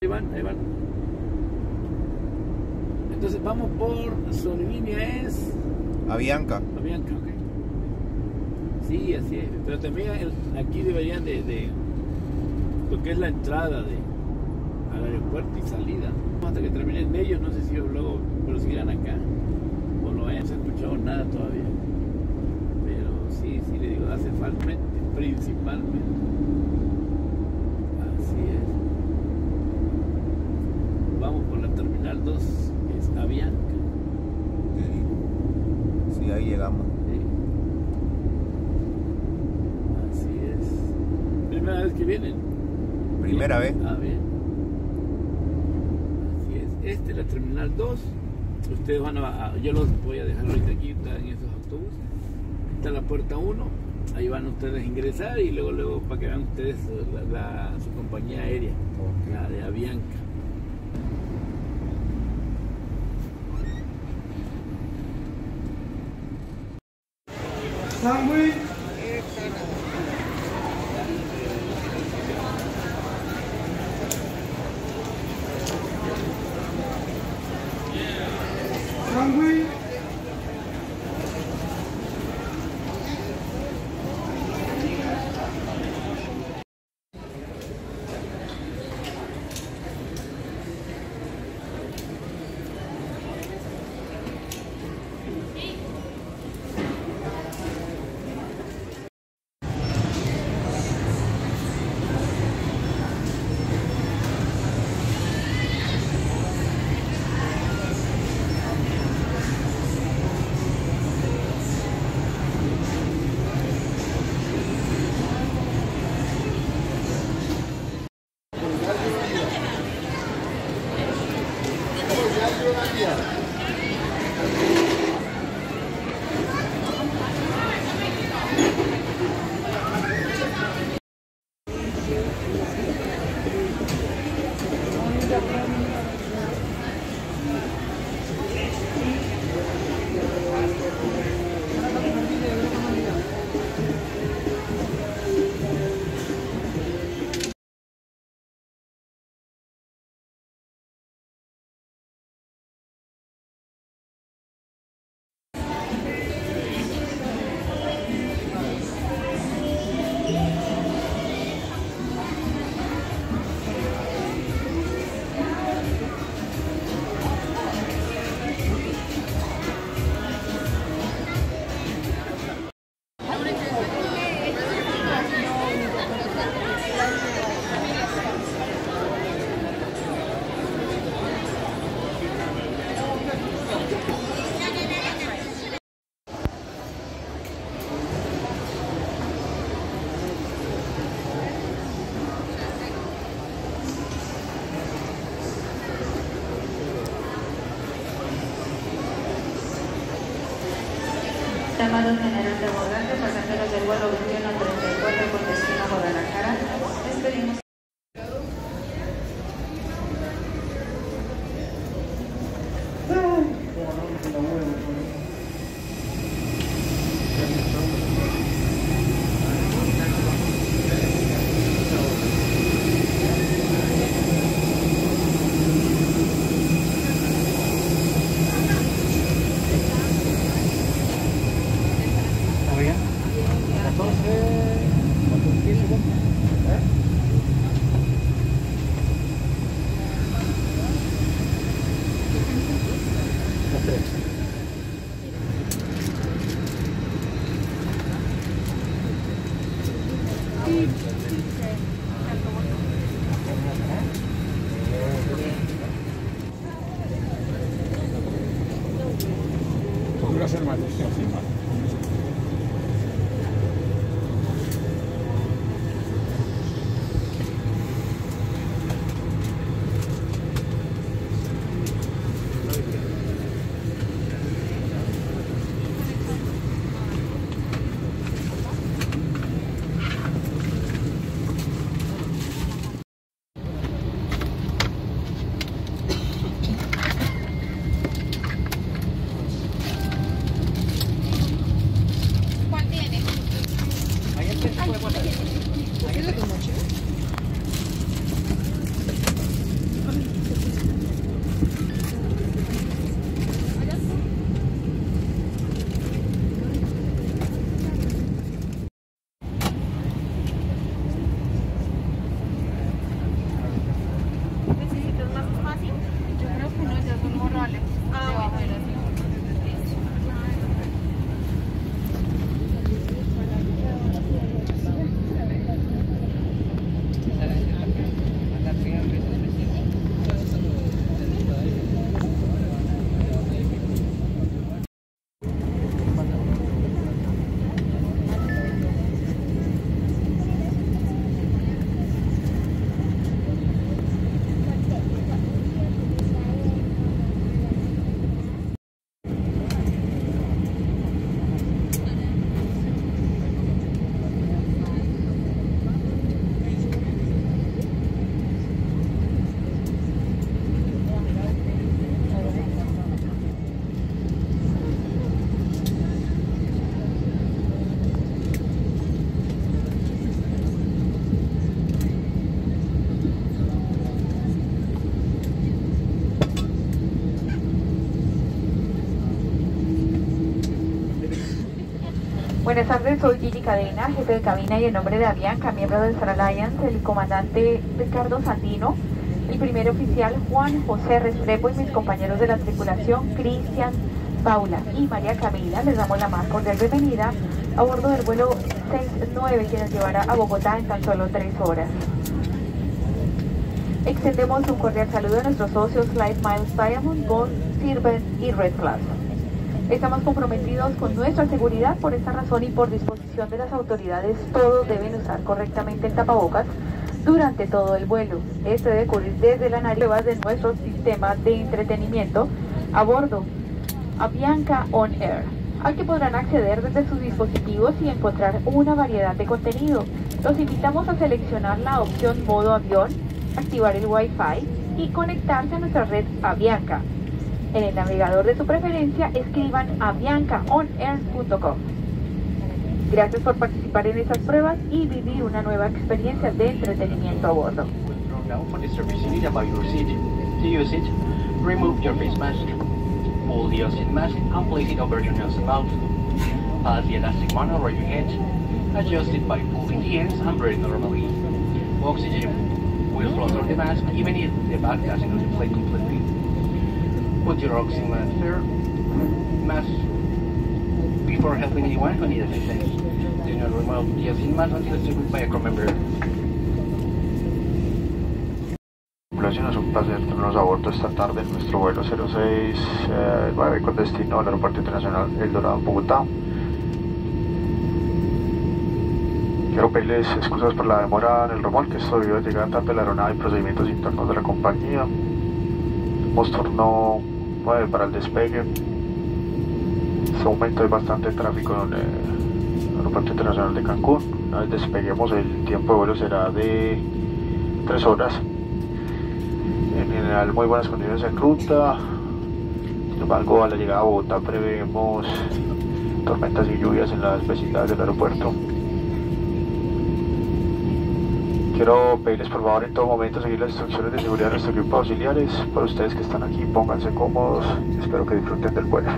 Ahí van. Entonces vamos por, su línea es... Avianca, ok. Sí, así es. Pero también aquí deberían de lo que es la entrada al aeropuerto y salida. Hasta que terminen ellos, no sé si luego proseguirán acá. O no hayan escuchado nada todavía. Pero sí, le digo, hace falta principalmente. Así es. Vamos por la terminal 2, que es Avianca. Sí, ahí llegamos. Primera vez que vienen. Primera vez. Ah, bien. Así es. Esta es la terminal 2. Ustedes van a... Yo los voy a dejar ahorita aquí, están en esos autobuses. Está la puerta 1. Ahí van ustedes a ingresar y luego para que vean ustedes su compañía aérea. Okay. La de Avianca. Sandwich. Llamado general de abordaje, pasajeros del vuelo 2134 con destino a Guadalajara, les pedimos... Buenas tardes, soy Gigi Cadena, jefe de cabina y en nombre de Avianca, miembro de Star Alliance, el comandante Ricardo Sandino, el primer oficial Juan José Restrepo y mis compañeros de la tripulación Cristian, Paula y María Camila, les damos la más cordial bienvenida a bordo del vuelo 69 que nos llevará a Bogotá en tan solo 3 horas. Extendemos un cordial saludo a nuestros socios LifeMiles, Diamond, Bond, Sirven y Red Plaza. Estamos comprometidos con nuestra seguridad, por esta razón y por disposición de las autoridades, todos deben usar correctamente el tapabocas durante todo el vuelo. Este debe ocurrir desde la nariz de nuestro sistema de entretenimiento a bordo Avianca On Air, al que podrán acceder desde sus dispositivos y encontrar una variedad de contenido. Los invitamos a seleccionar la opción modo avión, activar el Wi-Fi y conectarse a nuestra red Avianca. En el navegador de su preferencia escriban aviancaonair.com. Gracias por participar en estas pruebas y vivir una nueva experiencia de entretenimiento a bordo. Pull the oxygen mask and place it over your nose and mouth. Pass the elastic band over your head. Adjust it by pulling the ends and breathe normally. Oxygen will flow through the mask even if the bag doesn't inflate completely. Put your oxygen mask before helping anyone who needs assistance. Do not remove the oxygen mask until it's removed by a crew member. Es un placer tenernos a bordo esta tarde en nuestro vuelo 069 con destino al Aeropuerto Internacional El Dorado, Bogotá. Quiero pedirles excusas por la demora en el remolque, esto debido a llegar tarde a la aeronave y procedimientos internos de la compañía. Tenemos turno 9 para el despegue. En este momento hay bastante tráfico en el Aeropuerto Internacional de Cancún. Una vez despeguemos, el tiempo de vuelo será de 3 horas. En general, muy buenas condiciones en ruta. Sin embargo, a la llegada a Bogotá prevemos tormentas y lluvias en las vecindades del aeropuerto. Quiero pedirles por favor en todo momento seguir las instrucciones de seguridad de nuestro equipo de auxiliares. Para ustedes que están aquí, pónganse cómodos. Espero que disfruten del vuelo.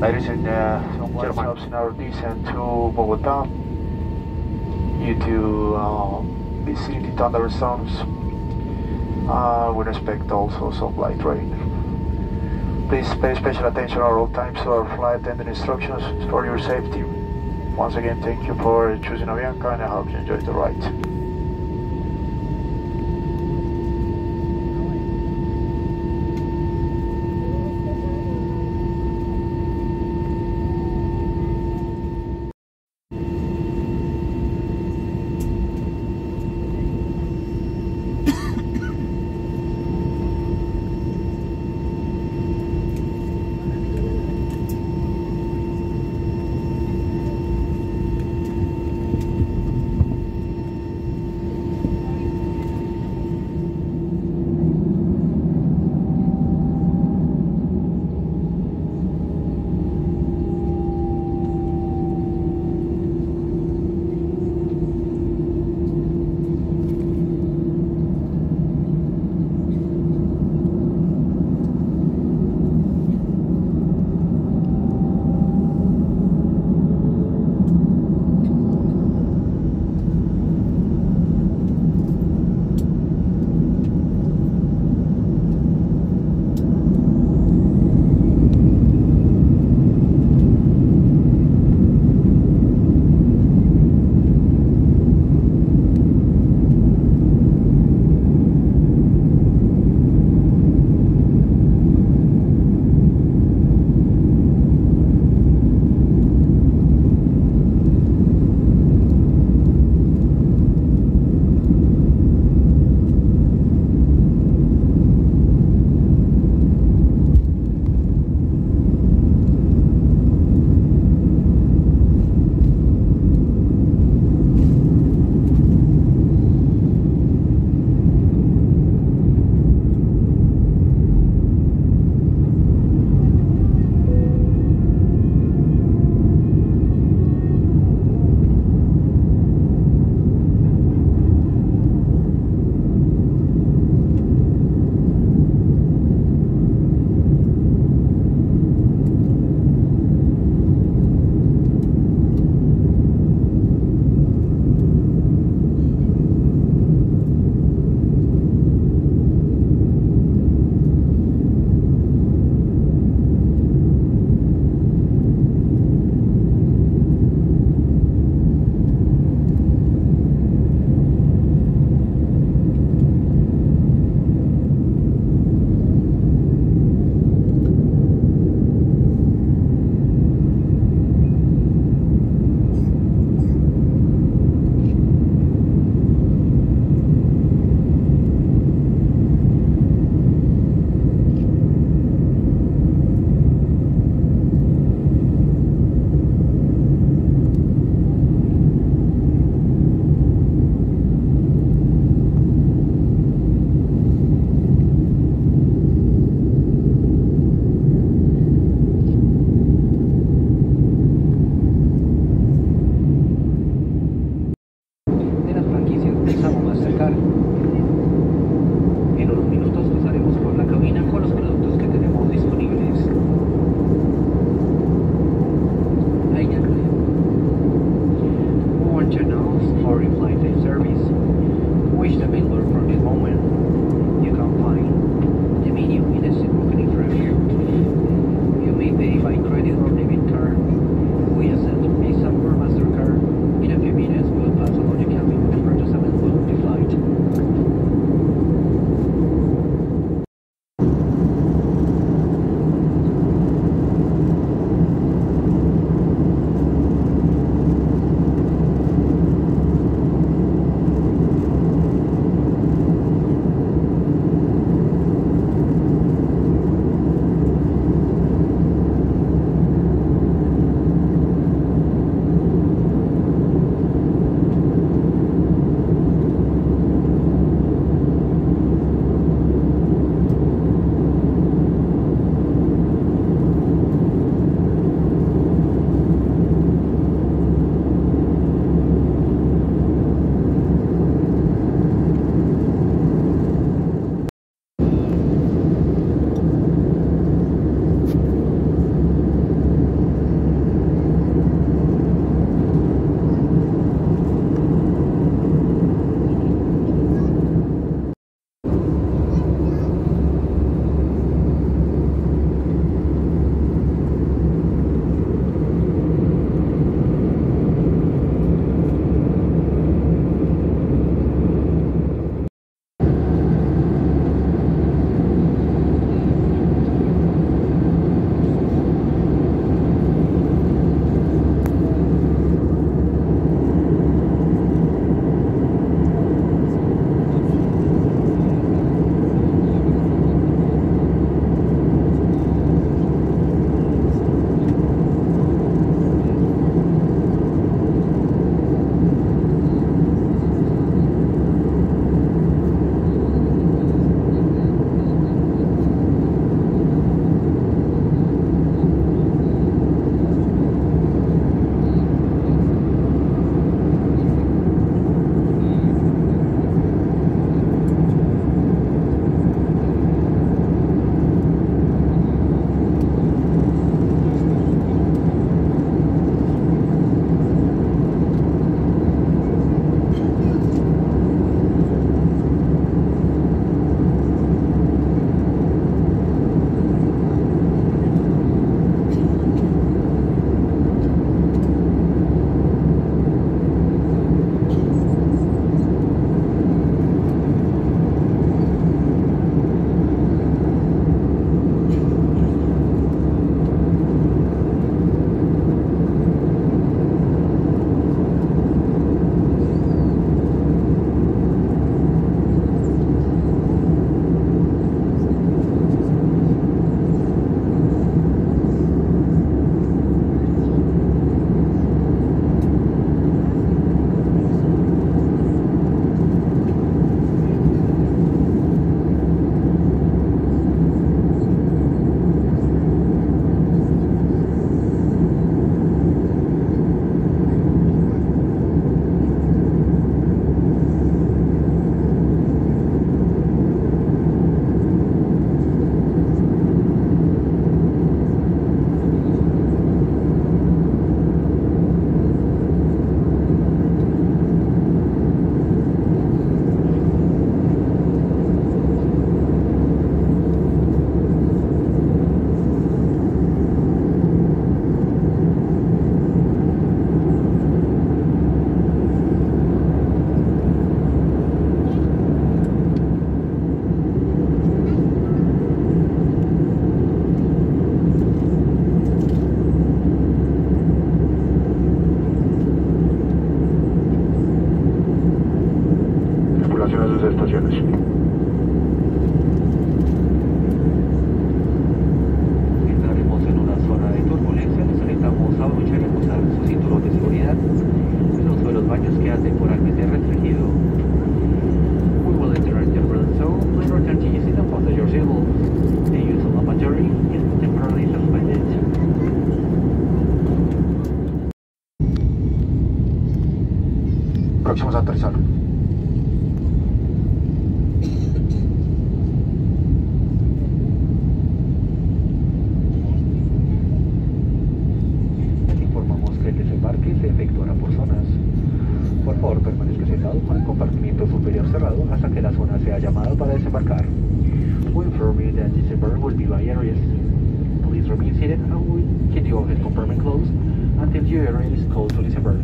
Ladies and German in our descent to Bogotá, due to the thunderstorms, we expect also some light rain. Please pay special attention at all times to our flight attendant instructions for your safety. Once again, thank you for choosing Avianca and I hope you enjoyed the ride. próximos a aterrizar. Informamos que el desembarque se efectuará por zonas. Por favor, permanezca sentado con el compartimiento superior cerrado hasta que la zona sea llamada para desembarcar. We inform you that disembark will be by areas. Please remain seated and we keep the overhead compartment closed until the area is called to disembark.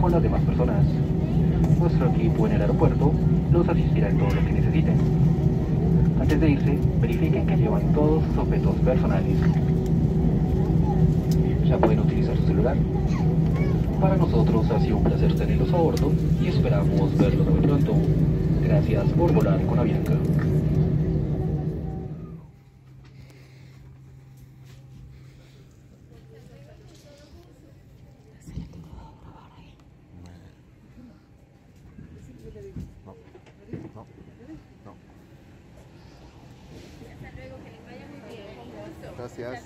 Con las demás personas. Nuestro equipo en el aeropuerto los asistirá en todo lo que necesiten. Antes de irse, verifiquen que llevan todos sus objetos personales. Ya pueden utilizar su celular. Para nosotros ha sido un placer tenerlos a bordo y esperamos verlos muy pronto. Gracias por volar con Avianca. Gracias.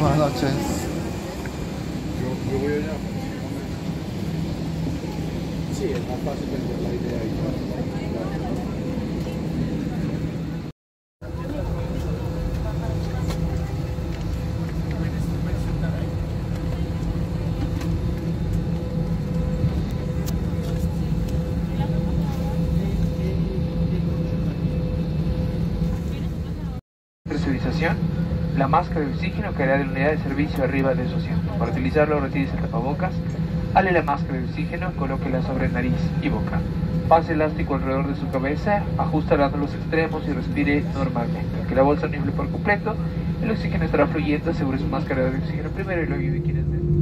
Buenas noches. Yo voy allá. Sí, es más fácil vender la idea y una máscara de oxígeno que hará de la unidad de servicio arriba de su asiento. Para utilizarlo, retire el tapabocas, ale la máscara de oxígeno, colóquela sobre nariz y boca. Pase elástico alrededor de su cabeza, ajusta a los extremos y respire normalmente. Aunque la bolsa no infle por completo, el oxígeno estará fluyendo. Asegure su máscara de oxígeno primero y luego ayude a quienes deseen.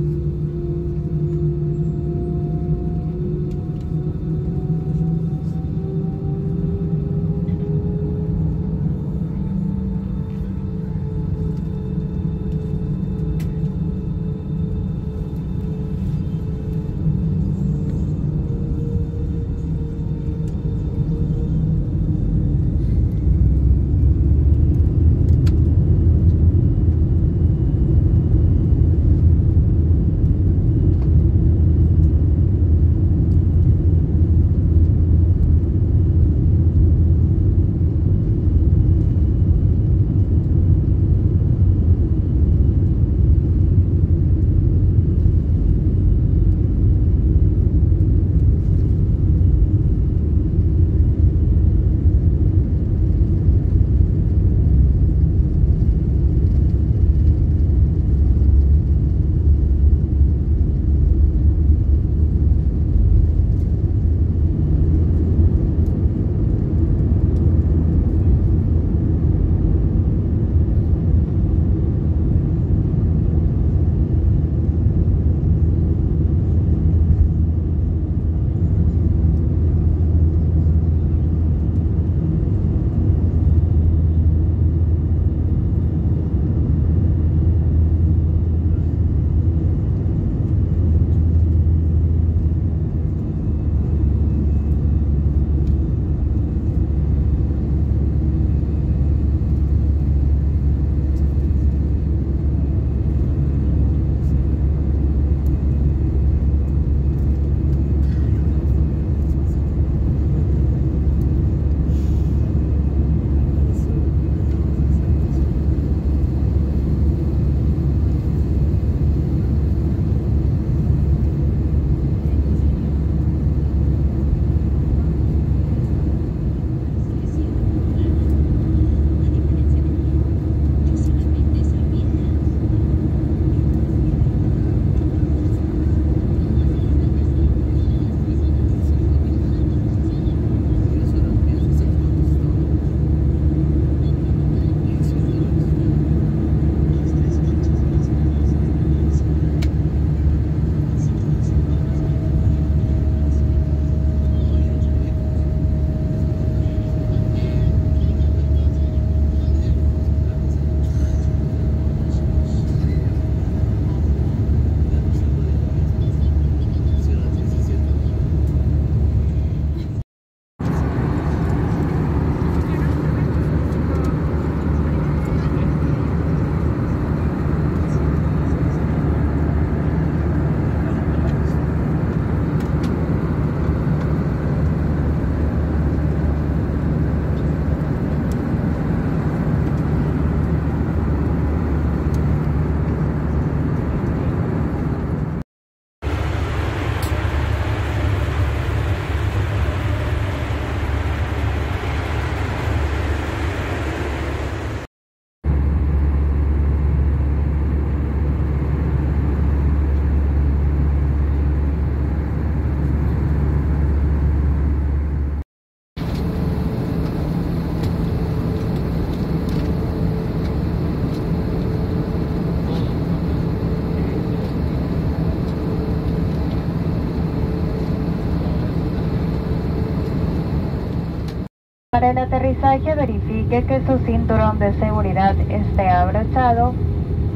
Para el aterrizaje, verifique que su cinturón de seguridad esté abrochado,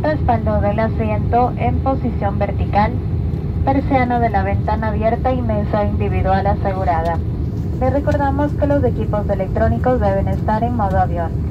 respaldo del asiento en posición vertical, persiana de la ventana abierta y mesa individual asegurada. Le recordamos que los equipos electrónicos deben estar en modo avión.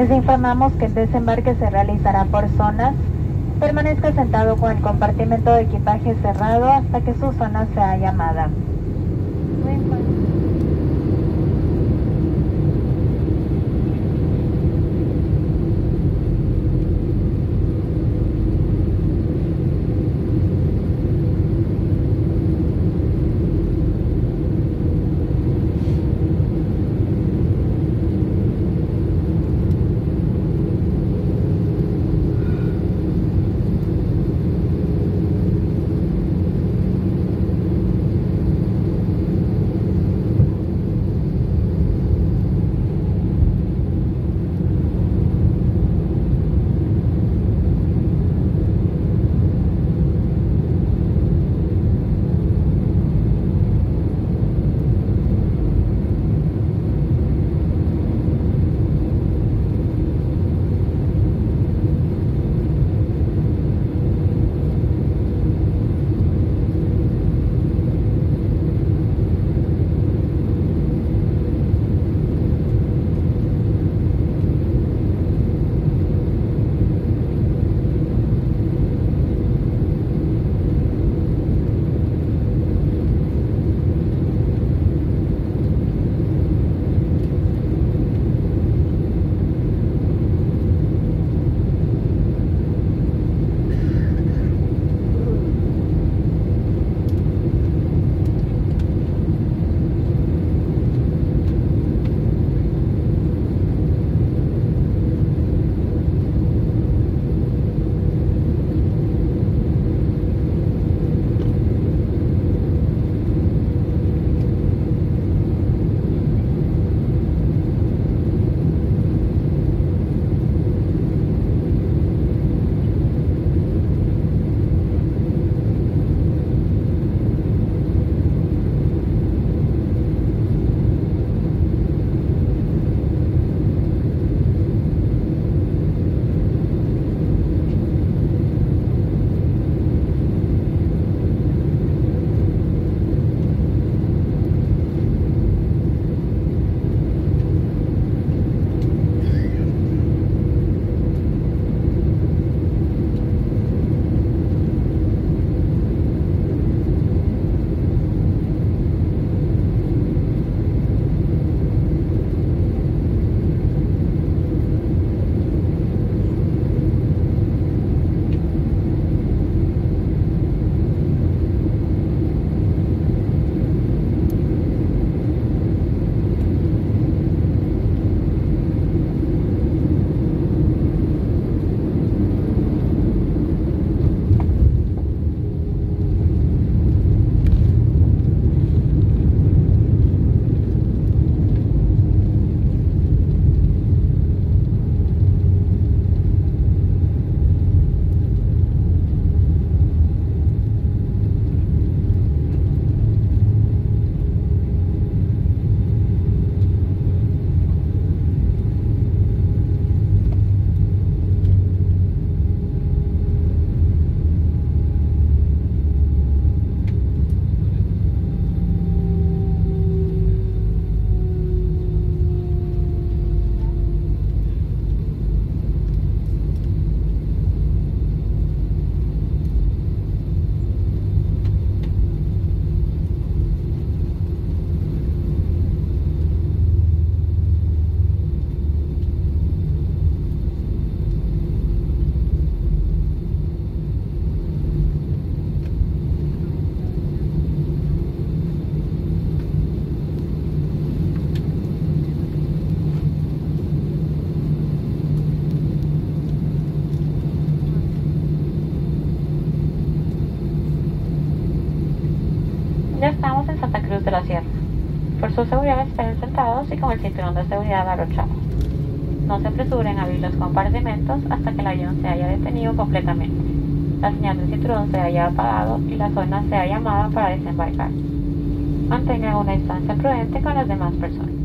Les informamos que el desembarque se realizará por zonas. Permanezca sentado con el compartimento de equipaje cerrado hasta que su zona sea llamada. Por su seguridad, esperen sentados y con el cinturón de seguridad abrochado. No se apresuren a abrir los compartimentos hasta que el avión se haya detenido completamente, la señal del cinturón se haya apagado y la zona sea llamada para desembarcar. Mantengan una distancia prudente con las demás personas.